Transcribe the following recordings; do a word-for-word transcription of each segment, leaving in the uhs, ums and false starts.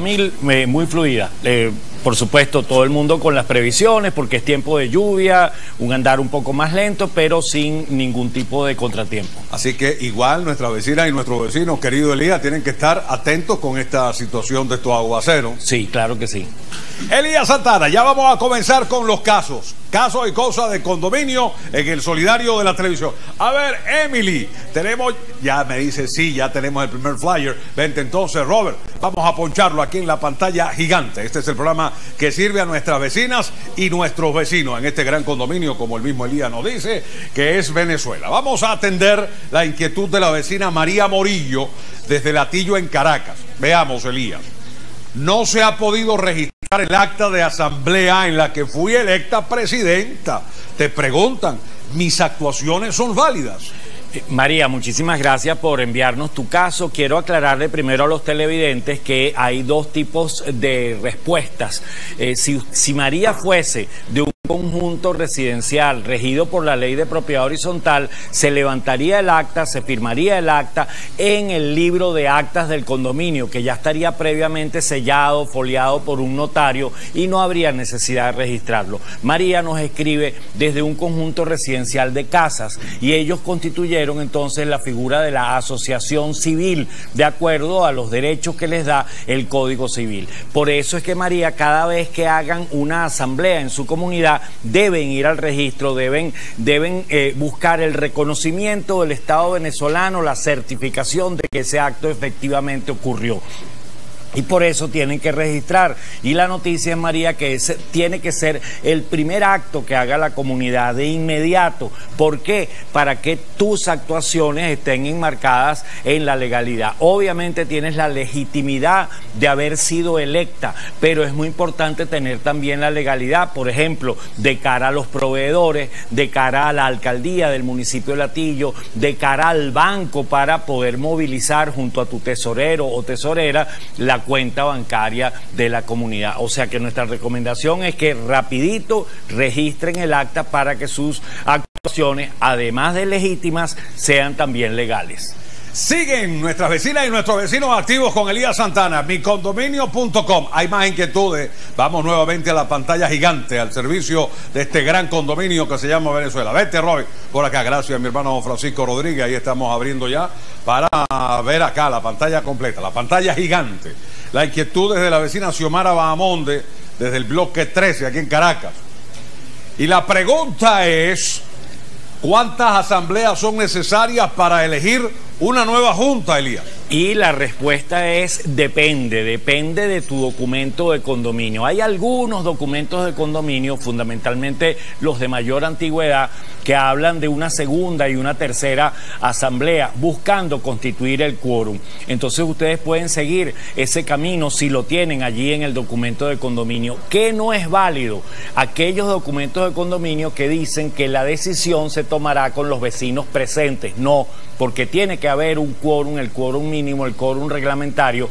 Mil, eh, muy fluida, eh, por supuesto todo el mundo con las previsiones porque es tiempo de lluvia, un andar un poco más lento pero sin ningún tipo de contratiempo. Así que igual nuestras vecinas y nuestros vecinos, querido Elías, tienen que estar atentos con esta situación de estos aguaceros. Sí, claro que sí. Elías Santana, ya vamos a comenzar con los casos, casos y cosas de condominio en el solidario de la televisión. A ver, Emily, tenemos, ya me dice sí, ya tenemos el primer flyer. Vente entonces, Robert, vamos a poncharlo aquí en la pantalla gigante. Este es el programa que sirve a nuestras vecinas y nuestros vecinos en este gran condominio, como el mismo Elías nos dice, que es Venezuela. Vamos a atender la inquietud de la vecina María Morillo desde Latillo en Caracas. Veamos, Elías. No se ha podido registrar el acta de asamblea en la que fui electa presidenta. Te preguntan, ¿mis actuaciones son válidas? María, muchísimas gracias por enviarnos tu caso. Quiero aclararle primero a los televidentes que hay dos tipos de respuestas. Eh, si, si María fuese de un conjunto residencial regido por la ley de propiedad horizontal, se levantaría el acta, se firmaría el acta en el libro de actas del condominio, que ya estaría previamente sellado, foliado por un notario y no habría necesidad de registrarlo. María nos escribe desde un conjunto residencial de casas y ellos constituyeron entonces la figura de la asociación civil de acuerdo a los derechos que les da el Código Civil. Por eso es que, María, cada vez que hagan una asamblea en su comunidad deben ir al registro, deben, deben eh, buscar el reconocimiento del Estado venezolano, la certificación de que ese acto efectivamente ocurrió. Y por eso tienen que registrar. Y la noticia es, María, que ese tiene que ser el primer acto que haga la comunidad de inmediato. ¿Por qué? Para que tus actuaciones estén enmarcadas en la legalidad. Obviamente tienes la legitimidad de haber sido electa, pero es muy importante tener también la legalidad, por ejemplo, de cara a los proveedores, de cara a la alcaldía del municipio de Latillo, de cara al banco para poder movilizar junto a tu tesorero o tesorera la cuenta bancaria de la comunidad. O sea que nuestra recomendación es que rapidito registren el acta para que sus actuaciones, además de legítimas, sean también legales. Siguen nuestras vecinas y nuestros vecinos activos con Elías Santana, mi condominio punto com. Hay más inquietudes. Vamos nuevamente a la pantalla gigante, al servicio de este gran condominio que se llama Venezuela. Vete, Roy, por acá. Gracias, mi hermano Francisco Rodríguez. Ahí estamos abriendo ya para ver acá la pantalla completa, la pantalla gigante. La inquietud de la vecina Xiomara Bahamonde, desde el bloque trece, aquí en Caracas. Y la pregunta es, ¿cuántas asambleas son necesarias para elegir una nueva junta, Elías? Y la respuesta es depende, depende de tu documento de condominio. Hay algunos documentos de condominio, fundamentalmente los de mayor antigüedad, que hablan de una segunda y una tercera asamblea, buscando constituir el quórum. Entonces ustedes pueden seguir ese camino si lo tienen allí en el documento de condominio. ¿Qué no es válido? Aquellos documentos de condominio que dicen que la decisión se tomará con los vecinos presentes. No, porque tiene que haber un quórum, el quórum mínimo, el quórum reglamentario,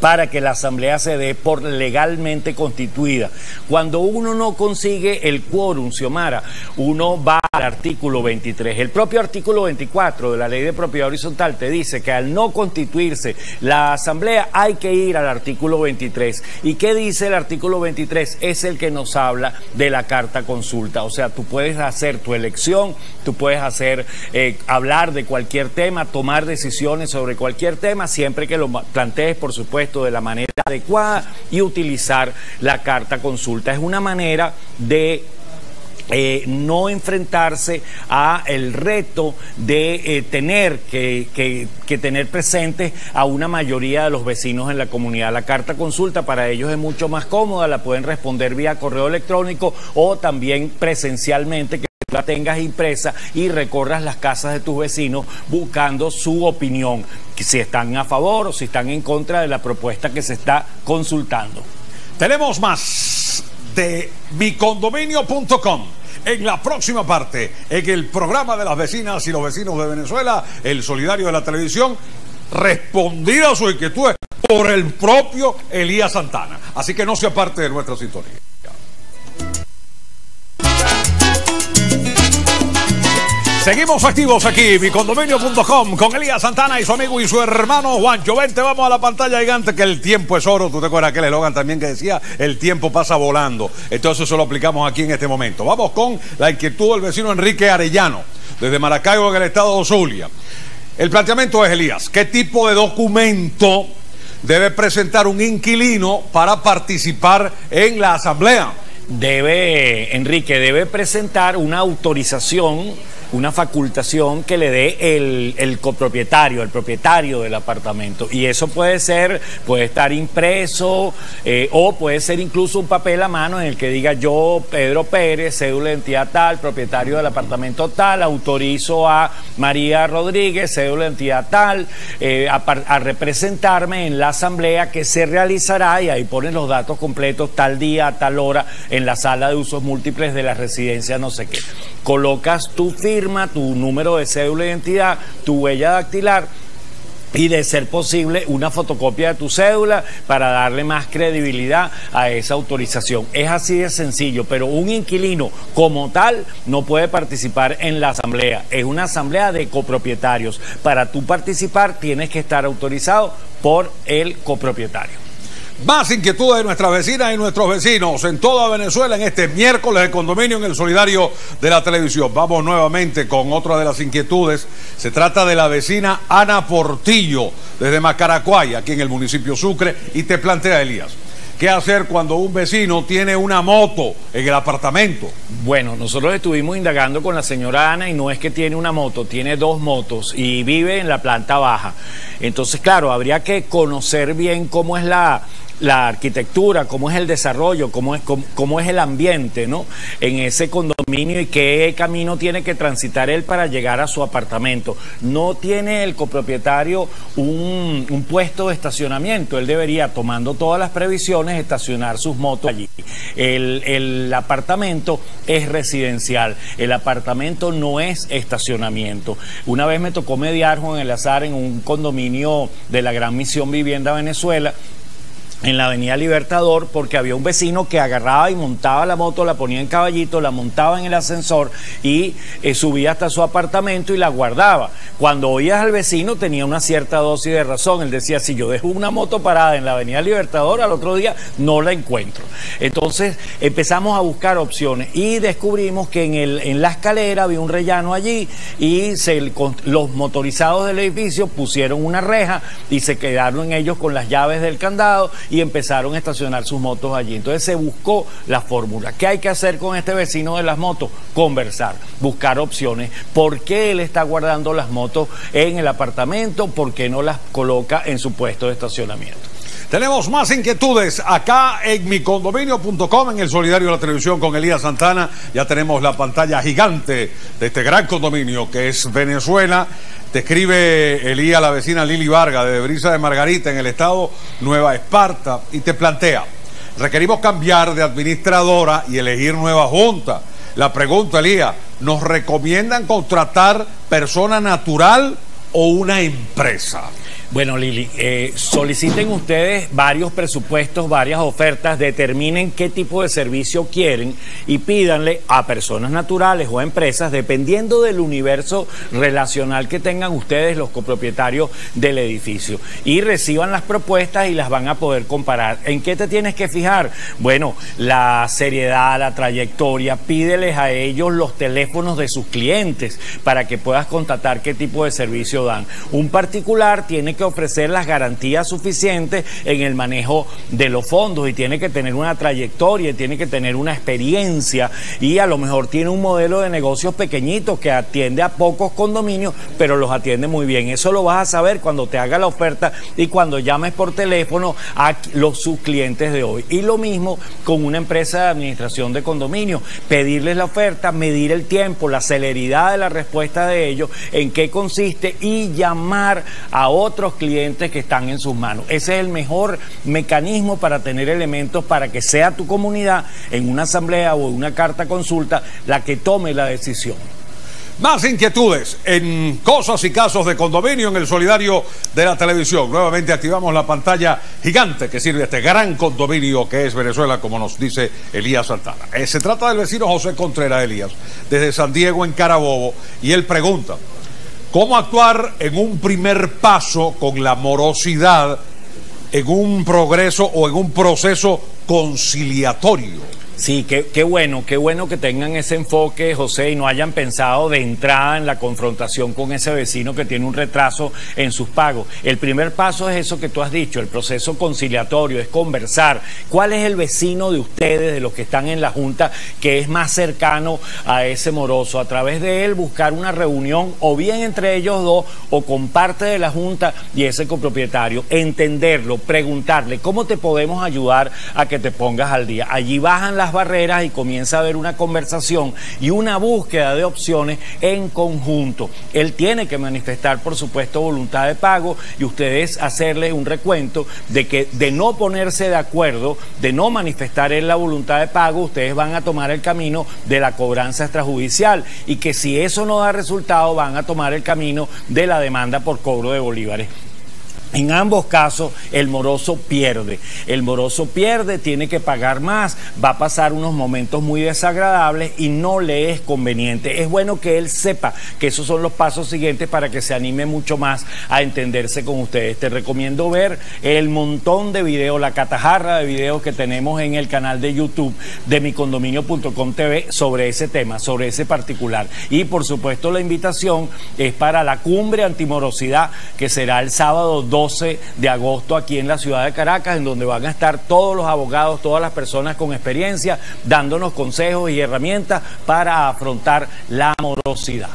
para que la asamblea se dé por legalmente constituida. Cuando uno no consigue el quórum, Xiomara, uno va al artículo veintitrés. El propio artículo veinticuatro de la ley de propiedad horizontal te dice que al no constituirse la asamblea hay que ir al artículo veintitrés. ¿Y qué dice el artículo veintitrés? Es el que nos habla de la carta consulta. O sea, tú puedes hacer tu elección, tú puedes hacer, eh, hablar de cualquier tema, tomar decisiones sobre cualquier tema, siempre que lo plantees, por supuesto, de la manera adecuada y utilizar la carta consulta. Es una manera de Eh, no enfrentarse a el reto de eh, tener que, que, que tener presentes a una mayoría de los vecinos en la comunidad. La carta consulta para ellos es mucho más cómoda, la pueden responder vía correo electrónico o también presencialmente, que la tengas impresa y recorras las casas de tus vecinos buscando su opinión, si están a favor o si están en contra de la propuesta que se está consultando. Tenemos más de mi condominio punto com en la próxima parte, en el programa de las vecinas y los vecinos de Venezuela, el solidario de la televisión, respondida a su inquietud por el propio Elías Santana. Así que no sea parte de nuestra sintonía. Seguimos activos aquí, mi condominio punto com, con Elías Santana y su amigo y su hermano Juancho. Vente, vamos a la pantalla gigante, que el tiempo es oro. ¿Tú te acuerdas aquel eslogan también que decía el tiempo pasa volando? Entonces eso lo aplicamos aquí en este momento. Vamos con la inquietud del vecino Enrique Arellano, desde Maracaibo, en el estado de Zulia. El planteamiento es, Elías, ¿qué tipo de documento debe presentar un inquilino para participar en la asamblea? Debe, Enrique, debe presentar una autorización, una facultación que le dé el, el copropietario, el propietario del apartamento. Y eso puede ser, puede estar impreso, eh, o puede ser incluso un papel a mano en el que diga: yo, Pedro Pérez, cédula de entidad tal, propietario del apartamento tal, autorizo a María Rodríguez, cédula de entidad tal, eh, a, a representarme en la asamblea que se realizará, y ahí ponen los datos completos, tal día, tal hora, en la sala de usos múltiples de la residencia no sé qué. Colocas tu firma, tu número de cédula de identidad, tu huella dactilar y, de ser posible, una fotocopia de tu cédula para darle más credibilidad a esa autorización. Es así de sencillo, pero un inquilino como tal no puede participar en la asamblea. Es una asamblea de copropietarios. Para tú participar tienes que estar autorizado por el copropietario. Más inquietudes de nuestras vecinas y nuestros vecinos en toda Venezuela en este miércoles de Condominio en el Solidario de la Televisión. Vamos nuevamente con otra de las inquietudes. Se trata de la vecina Ana Portillo, desde Macaracuay, aquí en el municipio Sucre, y te plantea, Elías, ¿qué hacer cuando un vecino tiene una moto en el apartamento? Bueno, nosotros estuvimos indagando con la señora Ana y no es que tiene una moto, tiene dos motos y vive en la planta baja. Entonces, claro, habría que conocer bien cómo es la... la arquitectura, cómo es el desarrollo, cómo es, cómo, cómo es el ambiente, ¿no?, en ese condominio, y qué camino tiene que transitar él para llegar a su apartamento. No tiene el copropietario un, un puesto de estacionamiento. Él debería, tomando todas las previsiones, estacionar sus motos allí. El, el apartamento es residencial. El apartamento no es estacionamiento. Una vez me tocó mediar, Juan Eleazar, en un condominio de la Gran Misión Vivienda Venezuela, en la avenida Libertador, porque había un vecino que agarraba y montaba la moto, la ponía en caballito, la montaba en el ascensor y eh, subía hasta su apartamento y la guardaba. Cuando oías al vecino, tenía una cierta dosis de razón. Él decía: si yo dejo una moto parada en la avenida Libertador, al otro día no la encuentro. Entonces empezamos a buscar opciones y descubrimos que en, el, en la escalera había un rellano allí, y se, los motorizados del edificio pusieron una reja y se quedaron ellos con las llaves del candado y empezaron a estacionar sus motos allí. Entonces se buscó la fórmula. ¿Qué hay que hacer con este vecino de las motos? Conversar, buscar opciones. ¿Por qué él está guardando las motos en el apartamento? ¿Por qué no las coloca en su puesto de estacionamiento? Tenemos más inquietudes acá en mi condominio punto com, en el Solidario de la Televisión, con Elías Santana. Ya tenemos la pantalla gigante de este gran condominio que es Venezuela. Te escribe, Elías, la vecina Lili Vargas, de Brisa de Margarita, en el estado Nueva Esparta, y te plantea: requerimos cambiar de administradora y elegir nueva junta. La pregunta, Elías: ¿nos recomiendan contratar persona natural o una empresa? Bueno, Lili, eh, soliciten ustedes varios presupuestos, varias ofertas, determinen qué tipo de servicio quieren y pídanle a personas naturales o a empresas, dependiendo del universo relacional que tengan ustedes, los copropietarios del edificio. Y reciban las propuestas y las van a poder comparar. ¿En qué te tienes que fijar? Bueno, la seriedad, la trayectoria. Pídeles a ellos los teléfonos de sus clientes para que puedas constatar qué tipo de servicio dan. Un particular tiene que que ofrecer las garantías suficientes en el manejo de los fondos, y tiene que tener una trayectoria, tiene que tener una experiencia, y a lo mejor tiene un modelo de negocios pequeñitos que atiende a pocos condominios, pero los atiende muy bien. Eso lo vas a saber cuando te haga la oferta y cuando llames por teléfono a los sus clientes de hoy. Y lo mismo con una empresa de administración de condominio: pedirles la oferta, medir el tiempo, la celeridad de la respuesta de ellos, en qué consiste, y llamar a otros clientes que están en sus manos. Ese es el mejor mecanismo para tener elementos para que sea tu comunidad, en una asamblea o en una carta consulta, la que tome la decisión. Más inquietudes en cosas y casos de condominio en el solidario de la televisión. Nuevamente activamos la pantalla gigante que sirve a este gran condominio que es Venezuela, como nos dice Elías Santana. Eh, se trata del vecino José Contreras, Elías, desde San Diego en Carabobo, y él pregunta, ¿cómo actuar en un primer paso con la morosidad en un progreso o en un proceso conciliatorio? Sí, qué, qué bueno, qué bueno que tengan ese enfoque, José, y no hayan pensado de entrada en la confrontación con ese vecino que tiene un retraso en sus pagos. El primer paso es eso que tú has dicho, el proceso conciliatorio, es conversar. ¿Cuál es el vecino de ustedes, de los que están en la Junta, que es más cercano a ese moroso? A través de él buscar una reunión, o bien entre ellos dos, o con parte de la Junta y ese copropietario. Entenderlo, preguntarle, ¿cómo te podemos ayudar a que te pongas al día? Allí bajan las barreras y comienza a haber una conversación y una búsqueda de opciones en conjunto. Él tiene que manifestar, por supuesto, voluntad de pago, y ustedes hacerle un recuento de que de no ponerse de acuerdo, de no manifestar él la voluntad de pago, ustedes van a tomar el camino de la cobranza extrajudicial, y que si eso no da resultado van a tomar el camino de la demanda por cobro de bolívares. En ambos casos el moroso pierde, el moroso pierde, tiene que pagar más, va a pasar unos momentos muy desagradables y no le es conveniente. Es bueno que él sepa que esos son los pasos siguientes para que se anime mucho más a entenderse con ustedes. Te recomiendo ver el montón de videos, la catajarra de videos que tenemos en el canal de YouTube de mi condominio punto com TV sobre ese tema, sobre ese particular. Y por supuesto la invitación es para la cumbre antimorosidad, que será el sábado doce de agosto aquí en la ciudad de Caracas, en donde van a estar todos los abogados, todas las personas con experiencia, dándonos consejos y herramientas para afrontar la morosidad.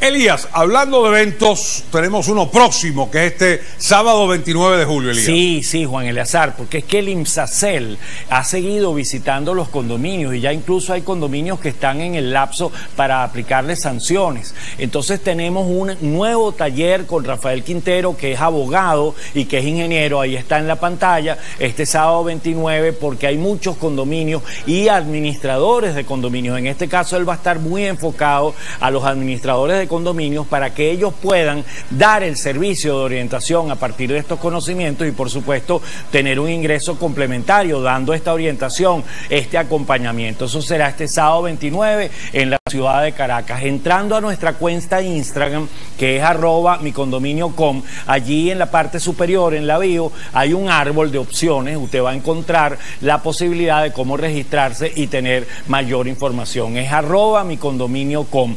Elías, hablando de eventos, tenemos uno próximo, que es este sábado veintinueve de julio, Elías. Sí, sí, Juan Eleazar, porque es que el IMSACEL ha seguido visitando los condominios, y ya incluso hay condominios que están en el lapso para aplicarles sanciones. Entonces tenemos un nuevo taller con Rafael Quintero, que es abogado y que es ingeniero, ahí está en la pantalla, este sábado veintinueve, porque hay muchos condominios y administradores de condominios. En este caso él va a estar muy enfocado a los administradores de condominios para que ellos puedan dar el servicio de orientación a partir de estos conocimientos, y por supuesto tener un ingreso complementario dando esta orientación, este acompañamiento. Eso será este sábado veintinueve en la ciudad de Caracas. Entrando a nuestra cuenta Instagram, que es arroba mi condominio punto com, allí en la parte parte superior, en la bio, hay un árbol de opciones. Usted va a encontrar la posibilidad de cómo registrarse y tener mayor información. Es arroba mi condominio punto com.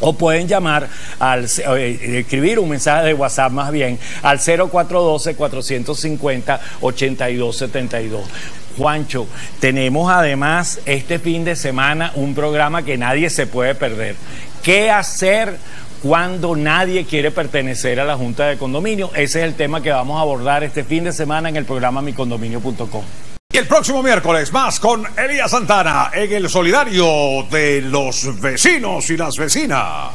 O pueden llamar, al escribir un mensaje de WhatsApp más bien, al cero cuatro uno dos, cuatro cinco cero, ocho dos siete dos. Juancho, tenemos además este fin de semana un programa que nadie se puede perder. ¿Qué hacer cuando nadie quiere pertenecer a la Junta de Condominio? Ese es el tema que vamos a abordar este fin de semana en el programa mi condominio punto com. Y el próximo miércoles más con Elías Santana en el solidario de los vecinos y las vecinas.